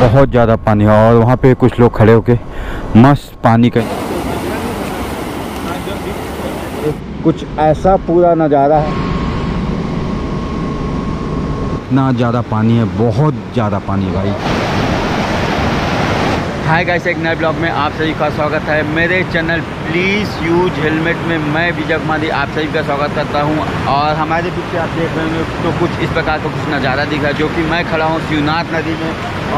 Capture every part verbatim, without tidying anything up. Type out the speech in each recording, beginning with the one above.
बहुत ज़्यादा पानी है और वहाँ पे कुछ लोग खड़े होके मस्त पानी का कुछ ऐसा पूरा नज़ारा है। इतना ज़्यादा पानी है, बहुत ज़्यादा पानी है भाई। हाय गाइस, एक नए ब्लॉग में आप सभी का स्वागत है। मेरे चैनल प्लीज़ यूज हेलमेट में मैं विजय कुमारी आप सभी का स्वागत करता हूं। और हमारे पीछे आप देख रहे होंगे तो कुछ इस प्रकार का कुछ नज़ारा दिखा जो कि मैं खड़ा हूं शिवनाथ नदी में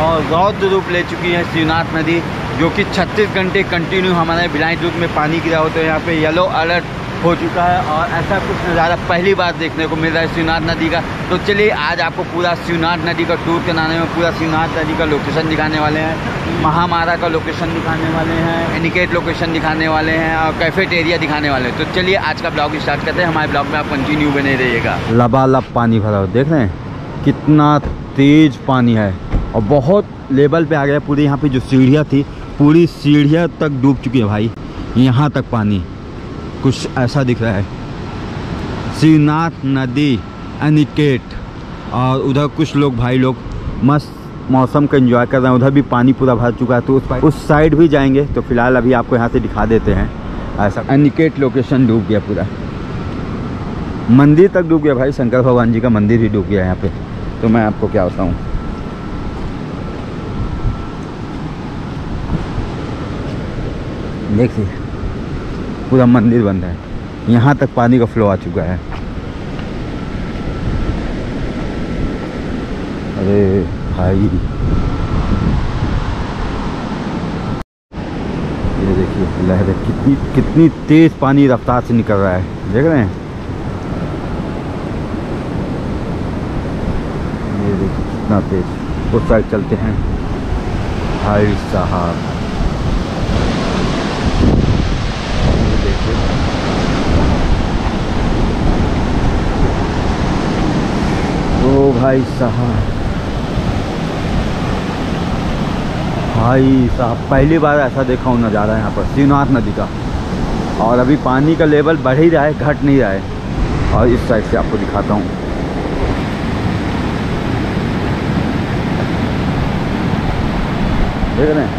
और रौद्र रूप ले चुकी है शिवनाथ नदी, जो कि छत्तीस घंटे कंटिन्यू हमारे भिलाई दुर्ग में पानी गिरा हो तो यहाँ पर येलो अलर्ट हो चुका है। और ऐसा कुछ नज़ारा पहली बार देखने को मिल रहा है शिवनाथ नदी का। तो चलिए आज आपको पूरा शिवनाथ नदी का टूर कराने में पूरा शिवनाथ नदी का लोकेशन दिखाने वाले हैं, महामारा का लोकेशन दिखाने वाले हैं, एनिकेट लोकेशन दिखाने वाले हैं और कैफेटेरिया दिखाने वाले हैं। तो चलिए आज का ब्लॉग स्टार्ट करते हैं। हमारे ब्लॉग में आप कंटिन्यू बने रहिएगा। लबालब पानी भरा हो, देख रहे हैं कितना तेज़ पानी है और बहुत लेवल पर आ गया। पूरी यहाँ पर जो सीढ़ियाँ थी पूरी सीढ़ियाँ तक डूब चुकी है भाई। यहाँ तक पानी कुछ ऐसा दिख रहा है। शिवनाथ नदी एनिकेट और उधर कुछ लोग भाई लोग मस्त मौसम का एंजॉय कर रहे हैं। उधर भी पानी पूरा भर चुका है तो उस उस साइड भी जाएंगे। तो फिलहाल अभी आपको यहाँ से दिखा देते हैं। ऐसा एनिकेट लोकेशन डूब गया, पूरा मंदिर तक डूब गया भाई। शंकर भगवान जी का मंदिर ही डूब गया यहाँ पे। तो मैं आपको क्या बताऊँ, देखिए पूरा मंदिर बंद है। यहाँ तक पानी का फ्लो आ चुका है। अरे भाई ये देखिए लहरें कितनी कितनी तेज पानी रफ्तार से निकल रहा है, देख रहे हैं। ये देखिए कितना तेज। उस साइड चलते हैं भाई साहब। ओ भाई साहब, भाई साहब पहली बार ऐसा देखा हूँ नज़ारा यहाँ पर शिवनाथ नदी का। और अभी पानी का लेवल बढ़ ही रहा है, घट नहीं रहा है। और इस साइड से आपको दिखाता हूँ। देख रहे हैं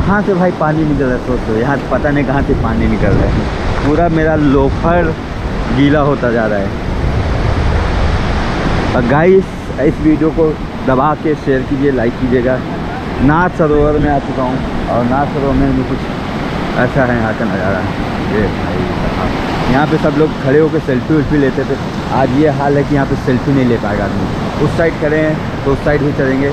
यहाँ से भाई पानी निकल रहा है। सोचो यहाँ पता नहीं कहाँ से पानी निकल रहा है। पूरा मेरा लोफर गीला होता जा रहा है। और गाइस इस वीडियो को दबा के शेयर कीजिए, लाइक कीजिएगा। नाथ सरोवर में आ चुका हूँ और नाथ सरोवर में भी कुछ ऐसा है यहाँ का नज़ारा। ये भाई यहाँ पे सब लोग खड़े होकर सेल्फी उल्फी लेते थे। आज ये हाल है कि यहाँ पर सेल्फी नहीं ले पाएगा आदमी। उस साइड खड़े हैं तो उस साइड भी चलेंगे।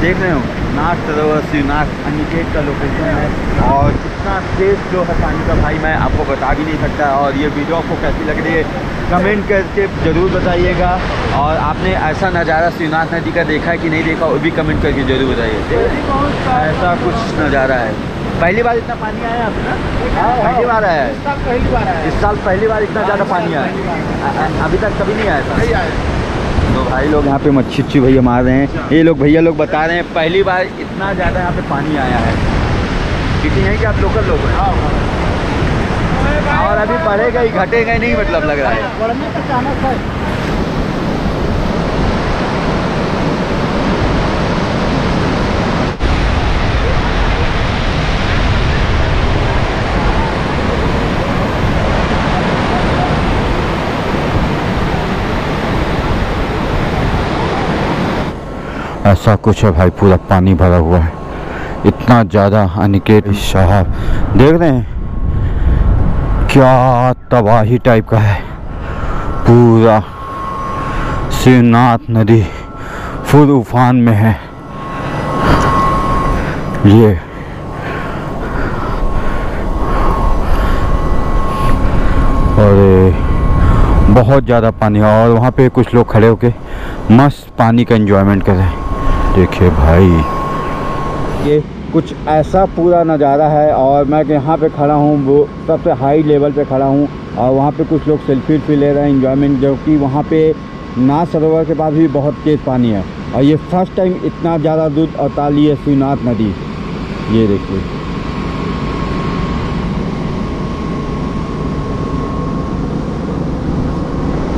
देख रहे हो नाथ सरोवर शिवनाथ एनिकेट का लोकेशन है। और कितना तेज जो है पानी का भाई मैं आपको बता भी नहीं सकता। और ये वीडियो आपको कैसी लग रही है कमेंट करके ज़रूर बताइएगा। और आपने ऐसा नज़ारा शिवनाथ नदी का देखा है कि नहीं देखा वो भी कमेंट करके ज़रूर बताइए। ऐसा कुछ नज़ारा है, पहली बार इतना पानी आया है अपना। पहली बार आया है इस साल, पहली बार इतना ज़्यादा पानी आया, अभी तक कभी नहीं आया था। तो भाई लोग यहाँ पे मच्छी उच्छी भैया मार रहे हैं। ये लोग भैया लोग बता रहे हैं पहली बार इतना ज़्यादा यहाँ पे पानी आया है। कितनी है कि आप लोकल लोग हैं और अभी बढ़ेगा ही घटेगा ही नहीं, मतलब लग रहा है। ऐसा कुछ है भाई, पूरा पानी भरा हुआ है इतना ज़्यादा। एनिकेट साहब देख रहे हैं क्या तबाही टाइप का है। पूरा शिवनाथ नदी फुल उफान में है। ये अरे बहुत ज़्यादा पानी है और वहाँ पे कुछ लोग खड़े होके मस्त पानी का एंजॉयमेंट कर रहे हैं। देखिए भाई ये कुछ ऐसा पूरा नज़ारा है और मैं यहाँ पे खड़ा हूँ, वो सबसे हाई लेवल पे खड़ा हूँ और वहाँ पे कुछ लोग सेल्फी भी ले रहे हैं एंजॉयमेंट, जो कि वहाँ पे नाथ सरोवर के पास भी बहुत तेज़ पानी है और ये फर्स्ट टाइम इतना ज़्यादा दूध उताली है शिवनाथ नदी। ये देखिए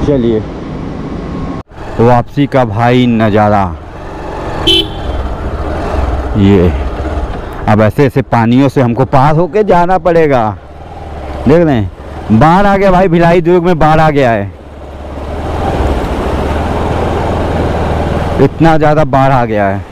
चलिए वापसी का भाई नज़ारा। ये अब ऐसे ऐसे पानियों से हमको पास होके जाना पड़ेगा। देख रहे हैं बाढ़ आ गया भाई, भिलाई दुर्ग में बाढ़ आ गया है, इतना ज़्यादा बाढ़ आ गया है।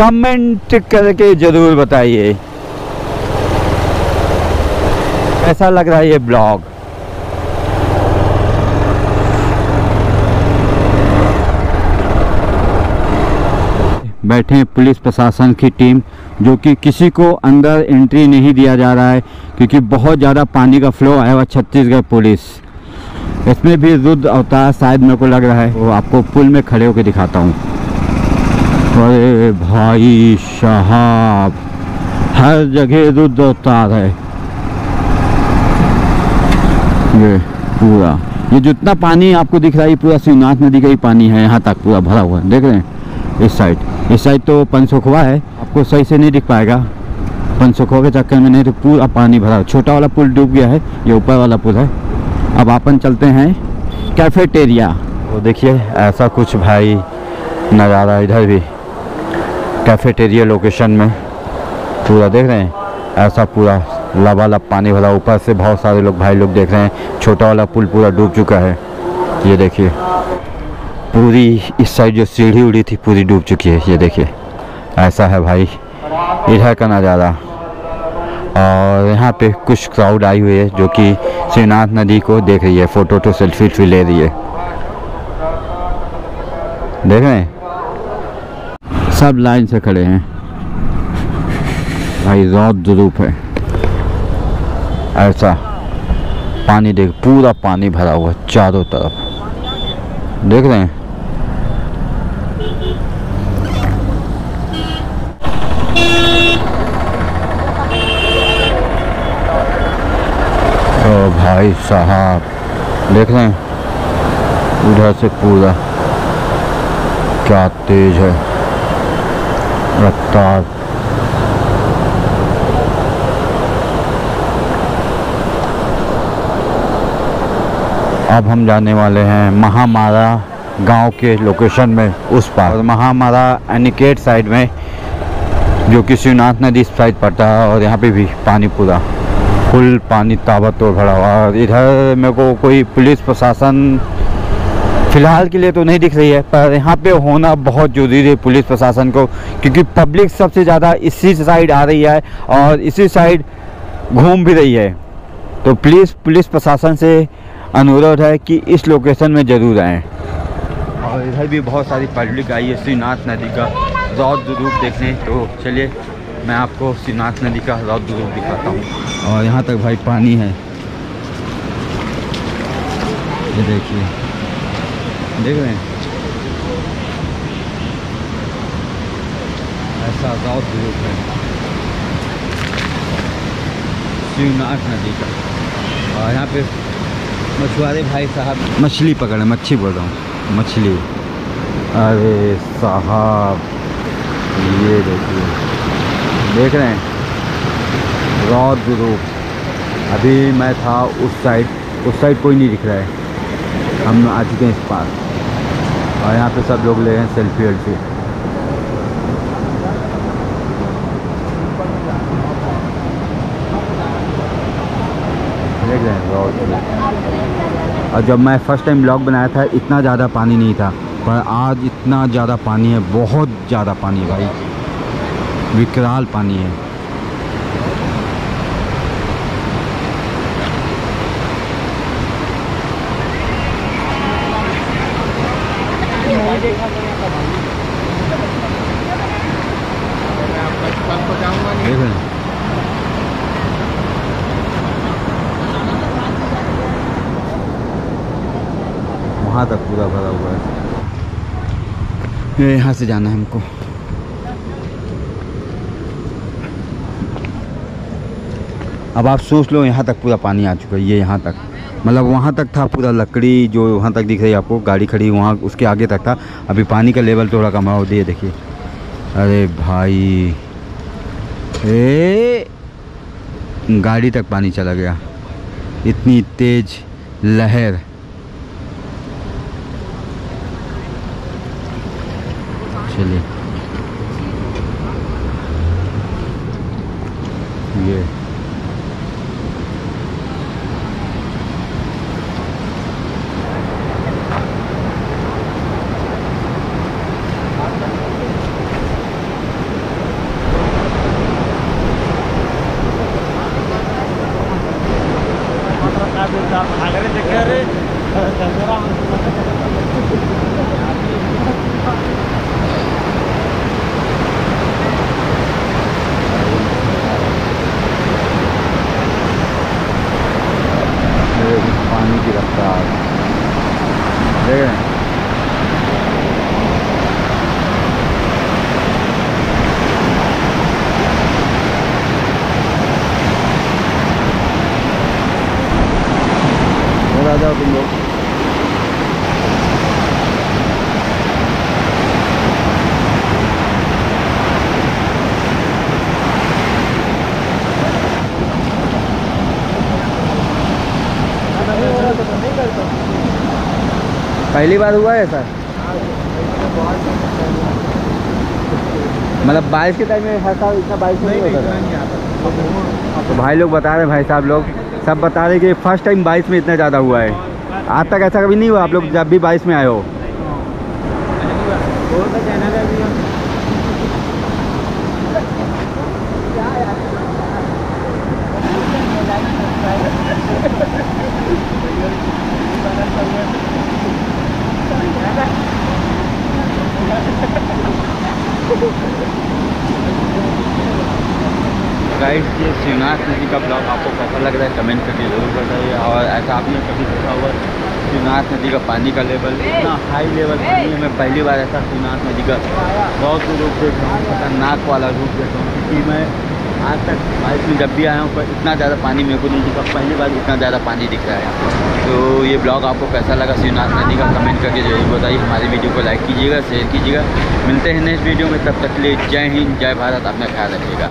कमेंट करके ज़रूर बताइए कैसा लग रहा है ये ब्लॉग। बैठे हैं पुलिस प्रशासन की टीम, जो कि किसी को अंदर एंट्री नहीं दिया जा रहा है क्योंकि बहुत ज़्यादा पानी का फ्लो आया हुआ। छत्तीसगढ़ पुलिस इसमें भी रुद्र अवतार शायद मेरे को लग रहा है। वो आपको पुल में खड़े होकर दिखाता हूँ। अरे भाई साहब हर जगह रुद्र अवतार है। ये पूरा ये जितना पानी आपको दिख रहा है पूरा शिवनाथ नदी का ही पानी है, यहाँ तक पूरा भरा हुआ है। देख रहे हैं इस साइड इस साइड तो पंचोखवा है, आपको सही से नहीं दिख पाएगा पंचोखवा के चक्कर में, नहीं तो पूरा पानी भरा है। छोटा वाला पुल डूब गया है, ये ऊपर वाला पुल है। अब अपन चलते हैं कैफेटेरिया। तो देखिए ऐसा कुछ भाई नज़ारा इधर भी कैफेटेरिया लोकेशन में पूरा। देख रहे हैं ऐसा पूरा लबालब पानी भरा, ऊपर से बहुत सारे लोग भाई लोग देख रहे हैं। छोटा वाला पुल पूरा डूब चुका है। ये देखिए पूरी इस साइड जो सीढ़ी उड़ी थी पूरी डूब चुकी है। ये देखिए ऐसा है भाई इधर का नज़ारा। और यहाँ पे कुछ क्राउड आई हुई है जो कि शिवनाथ नदी को देख रही है, फ़ोटो तो सेल्फी भी ले रही है। देख रहे हैं सब लाइन से खड़े हैं भाई। रौद्र रूप है ऐसा पानी, देख पूरा पानी भरा हुआ चारों तरफ। देख रहे हैं ओ भाई साहब, देख रहे हैं उधर से पूरा क्या तेज है रफ्तार। अब हम जाने वाले हैं महामारा गांव के लोकेशन में उस पार, महामारा एनिकेट साइड में जो कि शिवनाथ नदी साइड पड़ता है। और यहाँ पे भी पानी पूरा फुल पानी ताबड़तोड़ भरा हुआ। और इधर मेरे को कोई पुलिस प्रशासन फिलहाल के लिए तो नहीं दिख रही है, पर यहाँ पे होना बहुत ज़रूरी है पुलिस प्रशासन को, क्योंकि पब्लिक सबसे ज़्यादा इसी साइड आ रही है और इसी साइड घूम भी रही है। तो प्लीज़ पुलिस प्रशासन से अनुरोध है कि इस लोकेशन में ज़रूर आएँ। और इधर भी बहुत सारी पब्लिक आई है शिवनाथ नदी का रौद्र रूप देखने। तो चलिए मैं आपको शिवनाथ नदी का रौद्र रूप दिखाता हूँ। और यहाँ तक भाई पानी है, ये देखिए देख रहे हैं ऐसा रौद्र रूप है शिवनाथ नदी का। और यहाँ पे मछुआरे भाई साहब मछली पकड़ रहे, मच्छी बोल रहा हूँ मछली। अरे साहब ये देखिए देख रहे हैं रौद्र रूप। अभी मैं था उस साइड, उस साइड कोई नहीं दिख रहा है, हम आ चुके हैं इस पार। और यहाँ पे सब लोग ले रहे हैं सेल्फी वेल्फी। और जब मैं फ़र्स्ट टाइम ब्लॉग बनाया था इतना ज़्यादा पानी नहीं था, पर आज इतना ज़्यादा पानी है, बहुत ज़्यादा पानी है भाई, विकराल पानी है। वहाँ तक पूरा भरा हुआ है, यहाँ से जाना है हमको। अब आप सोच लो यहाँ तक पूरा पानी आ चुका है, ये यहाँ तक, मतलब वहाँ तक था पूरा, लकड़ी जो वहाँ तक दिख रही है आपको, गाड़ी खड़ी वहाँ उसके आगे तक था। अभी पानी का लेवल थोड़ा कम हो, दिए देखिए। अरे भाई ए, गाड़ी तक पानी चला गया, इतनी तेज लहर। चलिए ये पानी की रफ्तार देख रहे हैं। आ जाओ तुम लोग, पहली बार हुआ है सर, मतलब बारिश के टाइम में हर साल इतना बारिश नहीं होता। तो भाई लोग बता रहे, भाई साहब लोग सब बता रहे कि फर्स्ट टाइम बारिश में इतना ज़्यादा हुआ है, आज तक ऐसा कभी नहीं हुआ। आप लोग जब भी बारिश में आए हो, गाइस ये शिवनाथ नदी का ब्लॉग आपको कैसा लग रहा है कमेंट करके जरूर बताइए। और ऐसा आपने कभी देखा हुआ शिवनाथ नदी का पानी का लेवल इतना हाई लेवल पानी है, मैं पहली बार ऐसा शिवनाथ नदी का बहुत रूप देख रहा हूँ, खतरनाक वाला रूप देख रहा हूँ, क्योंकि मैं आज तक बारिश में जब भी आया हूँ पर इतना ज़्यादा पानी मेरे को नहीं दिखा, पहली बार इतना ज़्यादा पानी दिख रहा है। तो ये ब्लॉग आपको कैसा लगा शिवनाथ नदी का कमेंट करके जरूर बताइए, हमारी वीडियो को लाइक कीजिएगा, शेयर कीजिएगा। मिलते हैं नेक्स्ट वीडियो में, तब तक के लिए जय हिंद जय भारत, अपना ख्याल रखिएगा।